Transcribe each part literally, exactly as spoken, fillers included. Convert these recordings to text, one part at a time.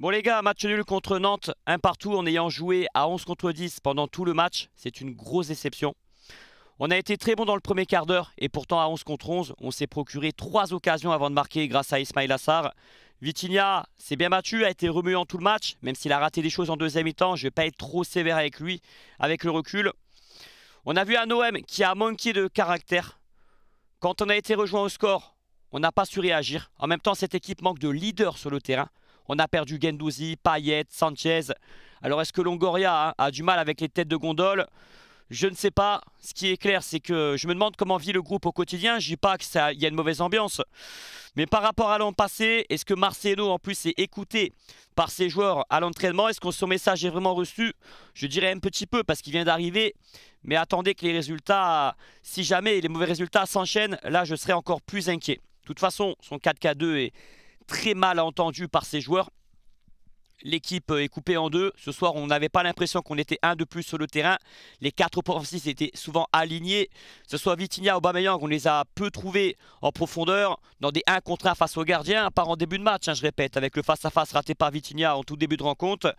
Bon les gars, match nul contre Nantes, un partout en ayant joué à onze contre dix pendant tout le match, c'est une grosse déception. On a été très bon dans le premier quart d'heure et pourtant à onze contre onze, on s'est procuré trois occasions avant de marquer grâce à Ismaïla Sarr. Vitinha s'est bien battu, a été remuant tout le match, même s'il a raté des choses en deuxième mi-temps, je ne vais pas être trop sévère avec lui, avec le recul. On a vu un O M qui a manqué de caractère. Quand on a été rejoint au score, on n'a pas su réagir. En même temps, cette équipe manque de leader sur le terrain. On a perdu Gendouzi, Payet, Sanchez. Alors est-ce que Longoria hein, a du mal avec les têtes de gondole? Je ne sais pas. Ce qui est clair, c'est que je me demande comment vit le groupe au quotidien. Je ne dis pas qu'il y a une mauvaise ambiance. Mais par rapport à l'an passé, est-ce que Marcelo en plus est écouté par ses joueurs à l'entraînement? Est-ce que son message est vraiment reçu? Je dirais un petit peu parce qu'il vient d'arriver. Mais attendez que les résultats, si jamais les mauvais résultats s'enchaînent, là je serais encore plus inquiet. De toute façon, son quatre K deux est très mal entendu par ses joueurs. L'équipe est coupée en deux. Ce soir, on n'avait pas l'impression qu'on était un de plus sur le terrain. Les quatre offensifs étaient souvent alignés. Que ce soit Vitinha ou Aubameyang, on les a peu trouvés en profondeur. Dans des un contre un face au gardien, à part en début de match, hein, je répète, avec le face-à-face raté par Vitinha en tout début de rencontre.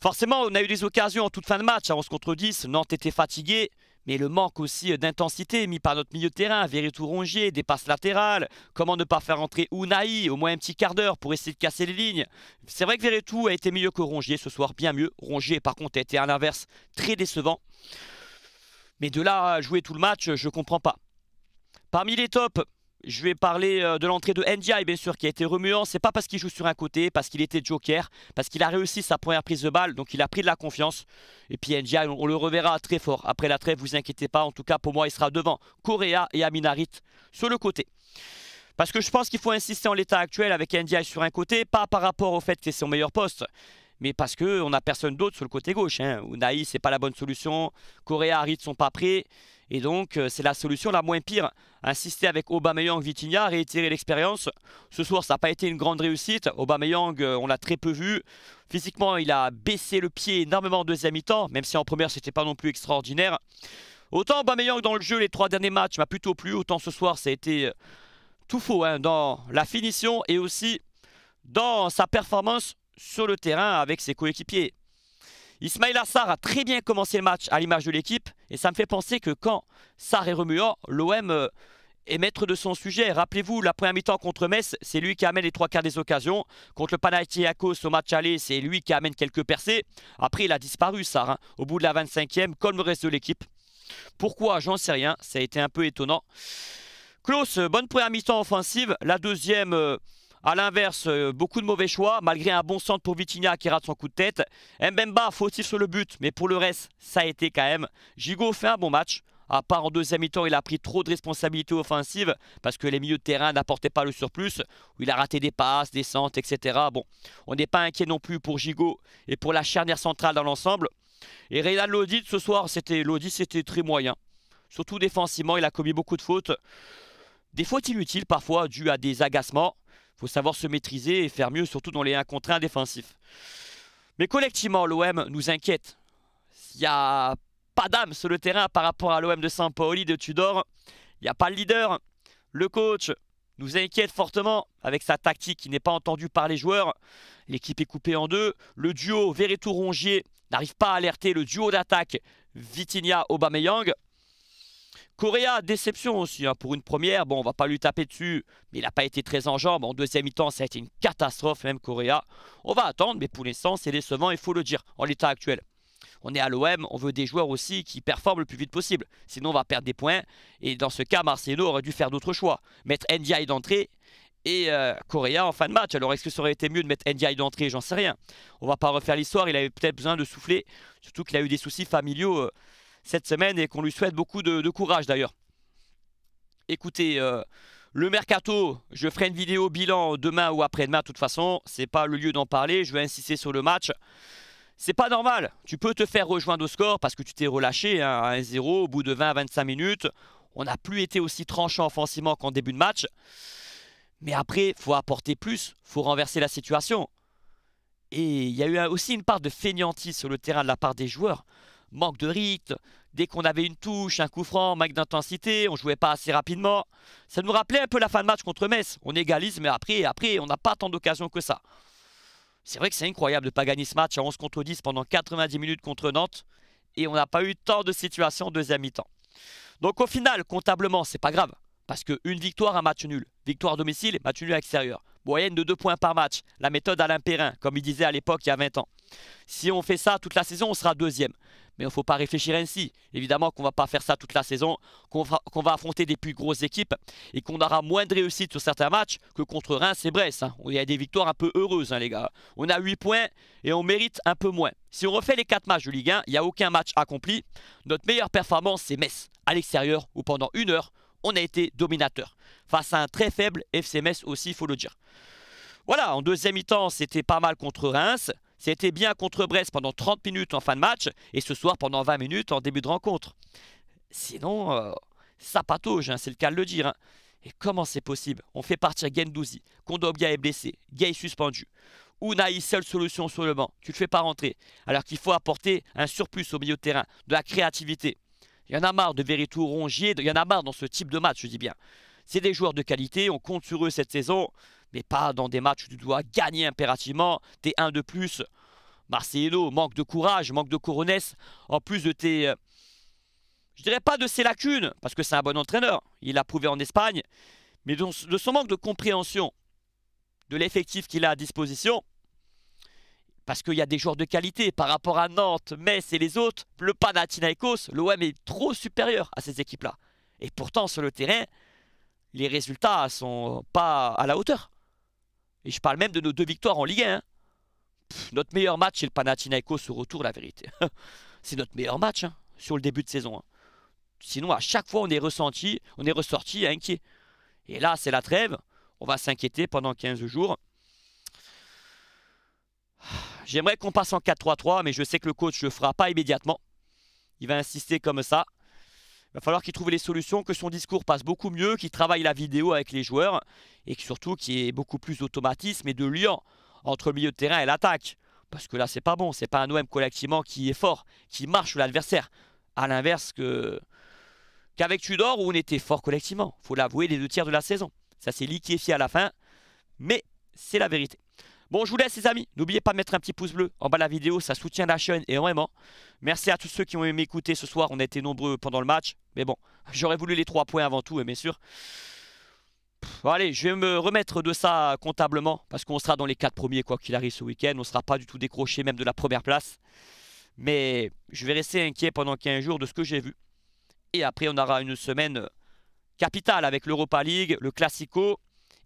Forcément, on a eu des occasions en toute fin de match. À onze contre dix, Nantes était fatigué. Mais le manque aussi d'intensité mis par notre milieu de terrain, Veretout, Rongier, des passes latérales. Comment ne pas faire entrer Ounahi au moins un petit quart d'heure pour essayer de casser les lignes. C'est vrai que Veretout a été mieux que Rongier ce soir, bien mieux. Rongier par contre a été à l'inverse très décevant. Mais de là à jouer tout le match, je ne comprends pas. Parmi les tops, je vais parler de l'entrée de Ndiaye, bien sûr, qui a été remuant. C'est pas parce qu'il joue sur un côté, parce qu'il était joker, parce qu'il a réussi sa première prise de balle, donc il a pris de la confiance. Et puis Ndiaye, on le reverra très fort. Après la trêve, vous inquiétez pas. En tout cas, pour moi, il sera devant Correa et Amine Harit sur le côté. Parce que je pense qu'il faut insister en l'état actuel avec Ndiaye sur un côté, pas par rapport au fait que c'est son meilleur poste, mais parce qu'on n'a personne d'autre sur le côté gauche. Hein. Ounahi, ce n'est pas la bonne solution. Correa, Harit ne sont pas prêts. Et donc, c'est la solution la moins pire. Insister avec Aubameyang, Vitinha, réitérer l'expérience. Ce soir, ça n'a pas été une grande réussite. Aubameyang, on l'a très peu vu. Physiquement, il a baissé le pied énormément en deuxième mi-temps, même si en première, ce n'était pas non plus extraordinaire. Autant Aubameyang dans le jeu, les trois derniers matchs, m'a plutôt plu. Autant ce soir, ça a été tout faux hein, dans la finition et aussi dans sa performance sur le terrain avec ses coéquipiers. Ismaïla Sarr a très bien commencé le match à l'image de l'équipe et ça me fait penser que quand Sarr est remuant, l'O M est maître de son sujet. Rappelez-vous, la première mi-temps contre Metz, c'est lui qui amène les trois quarts des occasions. Contre le Panathinaikos au match aller, c'est lui qui amène quelques percées. Après, il a disparu Sarr, hein, au bout de la vingt-cinquième, comme le reste de l'équipe. Pourquoi? J'en sais rien, ça a été un peu étonnant. Clauss, bonne première mi-temps offensive, la deuxième... Euh, A l'inverse, beaucoup de mauvais choix, malgré un bon centre pour Vitinha qui rate son coup de tête. Mbemba, fautif sur le but, mais pour le reste, ça a été quand même. Gigot fait un bon match, à part en deuxième mi-temps, il a pris trop de responsabilités offensives parce que les milieux de terrain n'apportaient pas le surplus, où il a raté des passes, des centres, et cetera. Bon, on n'est pas inquiet non plus pour Gigot et pour la charnière centrale dans l'ensemble. Et Reynald Lodi, ce soir, c'était Lodi, c'était très moyen. Surtout défensivement, il a commis beaucoup de fautes. Des fautes inutiles parfois, dues à des agacements. Il faut savoir se maîtriser et faire mieux, surtout dans les un contre un défensifs. Mais collectivement, l'O M nous inquiète. Il n'y a pas d'âme sur le terrain par rapport à l'O M de Sampaoli, de Tudor. Il n'y a pas de leader. Le coach nous inquiète fortement avec sa tactique qui n'est pas entendue par les joueurs. L'équipe est coupée en deux. Le duo Veretout-Rongier n'arrive pas à alerter le duo d'attaque Vitinha-Aubameyang. Correa, déception aussi hein, pour une première. Bon, on ne va pas lui taper dessus, mais il n'a pas été très en jambes. En deuxième mi-temps, ça a été une catastrophe, même Correa. On va attendre, mais pour l'instant, c'est décevant, il faut le dire, en l'état actuel. On est à l'O M, on veut des joueurs aussi qui performent le plus vite possible. Sinon, on va perdre des points. Et dans ce cas, Marcelino aurait dû faire d'autres choix. Mettre Ndiaye d'entrée et euh, Correa en fin de match. Alors, est-ce que ça aurait été mieux de mettre Ndiaye d'entrée? J'en sais rien. On ne va pas refaire l'histoire, il avait peut-être besoin de souffler. Surtout qu'il a eu des soucis familiaux euh, cette semaine et qu'on lui souhaite beaucoup de, de courage d'ailleurs. Écoutez, euh, le mercato, je ferai une vidéo bilan demain ou après-demain de toute façon. C'est pas le lieu d'en parler, je vais insister sur le match. C'est pas normal, tu peux te faire rejoindre au score parce que tu t'es relâché hein, à un zéro au bout de vingt à vingt-cinq minutes. On n'a plus été aussi tranchant offensivement qu'en début de match. Mais après, il faut apporter plus, il faut renverser la situation. Et il y a eu aussi une part de fainéantise sur le terrain de la part des joueurs. Manque de rythme, dès qu'on avait une touche, un coup franc, manque d'intensité, on ne jouait pas assez rapidement. Ça nous rappelait un peu la fin de match contre Metz. On égalise, mais après, après on n'a pas tant d'occasions que ça. C'est vrai que c'est incroyable de ne pas gagner ce match à onze contre dix pendant quatre-vingt-dix minutes contre Nantes. Et on n'a pas eu tant de situations en deuxième mi-temps. Donc au final, comptablement, c'est pas grave. Parce qu'une victoire, un match nul. Victoire à domicile, match nul à l'extérieur. Moyenne de deux points par match. La méthode Alain Perrin, comme il disait à l'époque il y a vingt ans. Si on fait ça toute la saison, on sera deuxième. Mais il ne faut pas réfléchir ainsi. Évidemment qu'on ne va pas faire ça toute la saison, qu'on va, qu'on va affronter des plus grosses équipes et qu'on aura moins de réussite sur certains matchs que contre Reims et Brest. Hein. Il y a des victoires un peu heureuses, hein, les gars. On a huit points et on mérite un peu moins. Si on refait les quatre matchs de Ligue un, il n'y a aucun match accompli. Notre meilleure performance, c'est Metz, à l'extérieur, où pendant une heure, on a été dominateur. Face à un très faible F C Metz aussi, il faut le dire. Voilà, en deuxième mi-temps, c'était pas mal contre Reims. C'était bien contre Brest pendant trente minutes en fin de match et ce soir pendant vingt minutes en début de rencontre. Sinon, euh, ça patauge, hein, c'est le cas de le dire. Hein. Et comment c'est possible? On fait partir Gendouzi, Kondogbia est blessé, Ndiaye suspendu. Ounahi, seule solution sur le banc, tu ne le fais pas rentrer. Alors qu'il faut apporter un surplus au milieu de terrain, de la créativité. Il y en a marre de Veretout, Rongier, il y en a marre dans ce type de match, je dis bien. C'est des joueurs de qualité, on compte sur eux cette saison, mais pas dans des matchs où tu dois gagner impérativement, t'es un de plus. Marcelino, manque de courage, manque de coronesse, en plus de tes... Je dirais pas de ses lacunes, parce que c'est un bon entraîneur, il l'a prouvé en Espagne, mais de son manque de compréhension de l'effectif qu'il a à disposition, parce qu'il y a des joueurs de qualité par rapport à Nantes, Metz et les autres, le Panathinaikos, l'O M est trop supérieur à ces équipes-là. Et pourtant, sur le terrain... les résultats ne sont pas à la hauteur. Et je parle même de nos deux victoires en Ligue un. Hein. Pff, notre meilleur match, c'est le Panathinaikos au retour, la vérité. C'est notre meilleur match hein, sur le début de saison. Hein. Sinon, à chaque fois, on est ressenti, on est ressorti inquiet. Et là, c'est la trêve. On va s'inquiéter pendant quinze jours. J'aimerais qu'on passe en quatre trois trois, mais je sais que le coach ne le fera pas immédiatement. Il va insister comme ça. Il va falloir qu'il trouve les solutions, que son discours passe beaucoup mieux, qu'il travaille la vidéo avec les joueurs et que surtout qu'il y ait beaucoup plus d'automatisme et de lien entre le milieu de terrain et l'attaque. Parce que là, c'est pas bon. C'est pas un O M collectivement qui est fort, qui marche sur l'adversaire. À l'inverse que qu'avec Tudor où on était fort collectivement. Il faut l'avouer, les deux tiers de la saison. Ça s'est liquéfié à la fin, mais c'est la vérité. Bon, je vous laisse les amis, n'oubliez pas de mettre un petit pouce bleu en bas de la vidéo, ça soutient la chaîne et vraiment, merci à tous ceux qui ont aimé m'écouter ce soir, on a été nombreux pendant le match, mais bon, j'aurais voulu les trois points avant tout, bien sûr. Pff, allez, je vais me remettre de ça comptablement, parce qu'on sera dans les quatre premiers quoi qu'il arrive ce week-end, on ne sera pas du tout décroché même de la première place, mais je vais rester inquiet pendant quinze jours de ce que j'ai vu, et après on aura une semaine capitale avec l'Europa League, le Classico,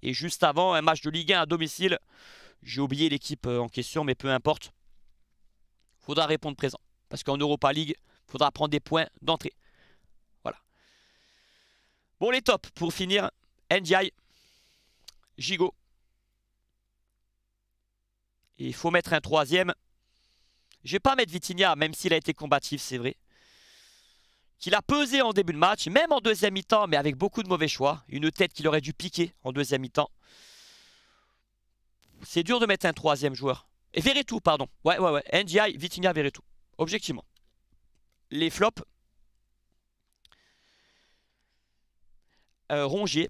et juste avant un match de Ligue un à domicile. J'ai oublié l'équipe en question, mais peu importe. Il faudra répondre présent. Parce qu'en Europa League, il faudra prendre des points d'entrée. Voilà. Bon, les tops. Pour finir, Ndiaye, Gigot. Il faut mettre un troisième. Je ne vais pas mettre Vitinha, même s'il a été combatif, c'est vrai. Qu'il a pesé en début de match, même en deuxième mi-temps, mais avec beaucoup de mauvais choix. Une tête qu'il aurait dû piquer en deuxième mi-temps. C'est dur de mettre un troisième joueur. Et Veretout, pardon. Ouais, ouais, ouais. Ndiaye, Vitinha, Veretout. Objectivement. Les flops. Euh, Rongier.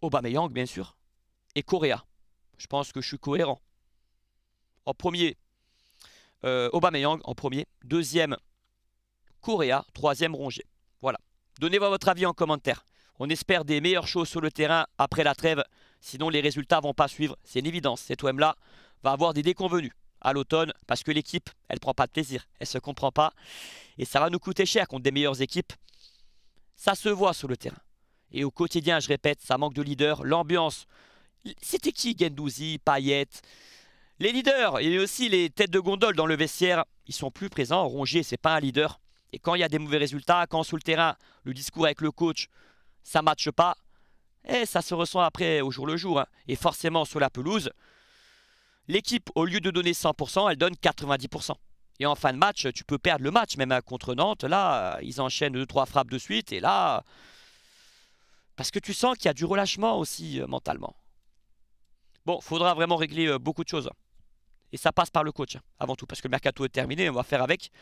Aubameyang, bien sûr. Et Correa. Je pense que je suis cohérent. En premier, euh, Aubameyang en premier. Deuxième, Correa. Troisième, Rongier. Voilà. Donnez-moi votre avis en commentaire. On espère des meilleures choses sur le terrain après la trêve. Sinon, les résultats ne vont pas suivre. C'est une évidence. Cet O M-là va avoir des déconvenues à l'automne parce que l'équipe, elle ne prend pas de plaisir. Elle ne se comprend pas. Et ça va nous coûter cher contre des meilleures équipes. Ça se voit sur le terrain. Et au quotidien, je répète, ça manque de leader. L'ambiance. C'était qui Gendouzi, Payet? Les leaders et aussi les têtes de gondole dans le vestiaire, ils sont plus présents. Rongier, ce n'est pas un leader. Et quand il y a des mauvais résultats, quand sur le terrain, le discours avec le coach, ça ne matche pas. Et ça se ressent après au jour le jour. Hein. Et forcément, sur la pelouse, l'équipe, au lieu de donner cent pour cent, elle donne quatre-vingt-dix pour cent. Et en fin de match, tu peux perdre le match, même contre Nantes. Là, ils enchaînent deux trois frappes de suite. Et là, parce que tu sens qu'il y a du relâchement aussi euh, mentalement. Bon, il faudra vraiment régler euh, beaucoup de choses. Et ça passe par le coach, hein, avant tout. Parce que le mercato est terminé, on va faire avec.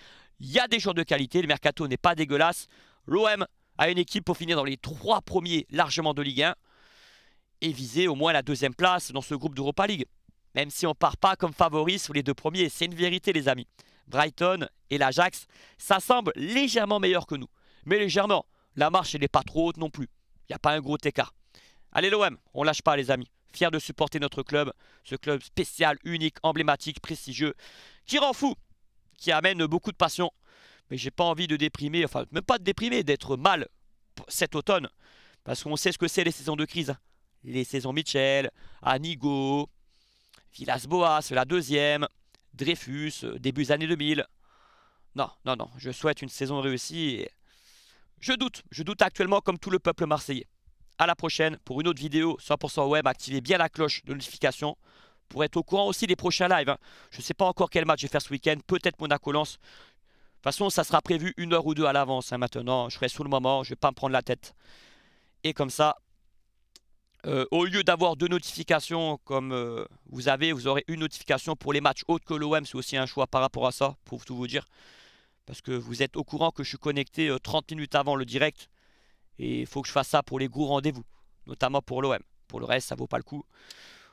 Il y a des joueurs de qualité, le mercato n'est pas dégueulasse. L'O M à une équipe pour finir dans les trois premiers largement de Ligue un et viser au moins la deuxième place dans ce groupe d'Europa League. même si on ne part pas comme favori sous les deux premiers. C'est une vérité, les amis. Brighton et l'Ajax, ça semble légèrement meilleur que nous. Mais légèrement, la marche, elle n'est pas trop haute non plus. Il n'y a pas un gros écart. Allez l'O M, on ne lâche pas, les amis. Fier de supporter notre club, ce club spécial, unique, emblématique, prestigieux, qui rend fou, qui amène beaucoup de passion. Mais j'ai pas envie de déprimer, enfin même pas de déprimer, d'être mal cet automne. Parce qu'on sait ce que c'est les saisons de crise. Les saisons Mitchell, Anigo, Villas-Boas, la deuxième, Dreyfus, début des années deux mille. Non, non, non, je souhaite une saison réussie. Et je doute, je doute actuellement comme tout le peuple marseillais. À la prochaine pour une autre vidéo cent pour cent web. Activez bien la cloche de notification pour être au courant aussi des prochains lives. Hein. Je ne sais pas encore quel match je vais faire ce week-end, peut-être Monaco-Lens. De toute façon, ça sera prévu une heure ou deux à l'avance. Hein, maintenant, je serai sous le moment, je ne vais pas me prendre la tête. Et comme ça, euh, au lieu d'avoir deux notifications comme euh, vous avez, vous aurez une notification pour les matchs autres que l'O M. C'est aussi un choix par rapport à ça, pour tout vous dire. Parce que vous êtes au courant que je suis connecté euh, trente minutes avant le direct. Et il faut que je fasse ça pour les gros rendez-vous, notamment pour l'O M. Pour le reste, ça ne vaut pas le coup.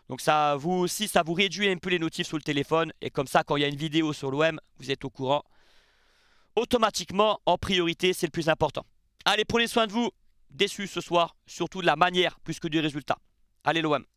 Donc ça, vous aussi, ça vous réduit un peu les notifs sur le téléphone. Et comme ça, quand il y a une vidéo sur l'O M, vous êtes au courant. Automatiquement, en priorité, c'est le plus important. Allez, prenez soin de vous. Déçu ce soir, surtout de la manière plus que du résultat. Allez l'O M.